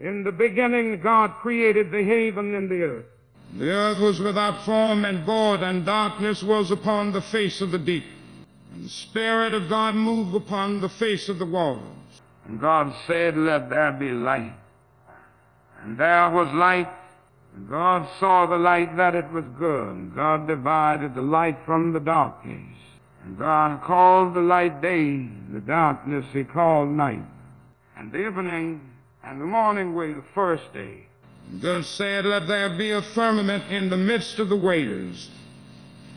In the beginning, God created the heaven and the earth. The earth was without form and void, and darkness was upon the face of the deep. And the Spirit of God moved upon the face of the waters. And God said, "Let there be light." And there was light. And God saw the light that it was good. And God divided the light from the darkness. And God called the light day, the darkness he called night. And the evening and the morning were the first day. And God said, "Let there be a firmament in the midst of the waters.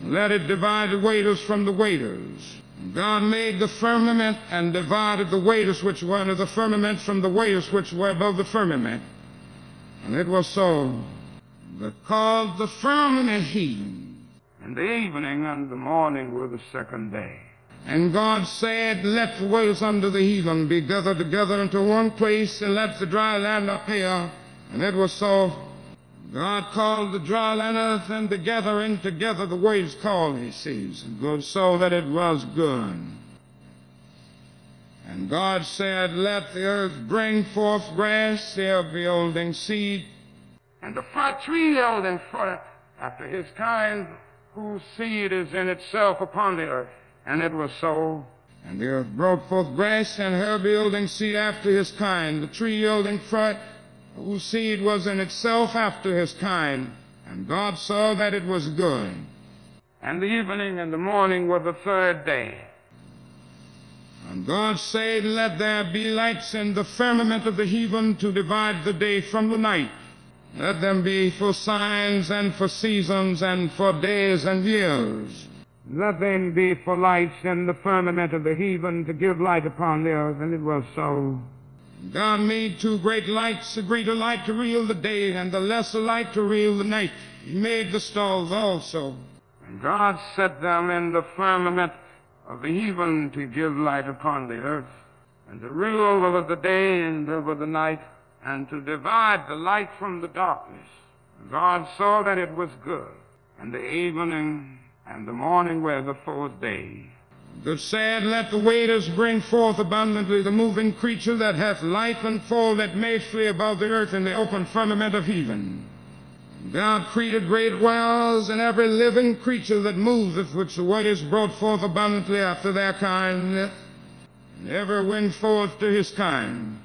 Let it divide the waters from the waters." And God made the firmament and divided the waters which were under the firmament from the waters which were above the firmament. And it was so. Because the firmament heaved. And the evening and the morning were the second day. And God said, "Let the waters under the heaven be gathered together into one place, and let the dry land appear." And it was so. God called the dry land earth, and the gathering together the waves called his seas. And God saw that it was good. And God said, "Let the earth bring forth grass, herb yielding seed, and the fruit tree yielding fruit after his kind, whose seed is in itself upon the earth." And it was so. And the earth brought forth grass and herb yielding seed after his kind, the tree yielding fruit, whose seed was in itself after his kind. And God saw that it was good. And the evening and the morning were the third day. And God said, "Let there be lights in the firmament of the heaven to divide the day from the night. Let them be for signs and for seasons and for days and years." Let them be for lights in the firmament of the heaven to give light upon the earth. And it was so. God made two great lights, the greater light to rule the day, and the lesser light to rule the night. He made the stars also. And God set them in the firmament of the heaven to give light upon the earth, and to rule over the day and over the night, and to divide the light from the darkness. And God saw that it was good. And the evening and the morning were the fourth day. God said, "Let the waters bring forth abundantly the moving creature that hath life and fowl that may flee above the earth in the open firmament of heaven." God created great whales and every living creature that moveth, which the waters brought forth abundantly after their kind, and every winged forth to his kind.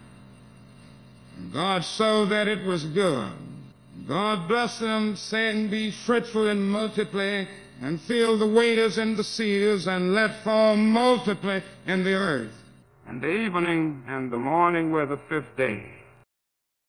And God saw that it was good. God blessed them, saying, "Be fruitful and multiply, and fill the waters and the seas, and let fall multiply in the earth." And the evening and the morning were the fifth day.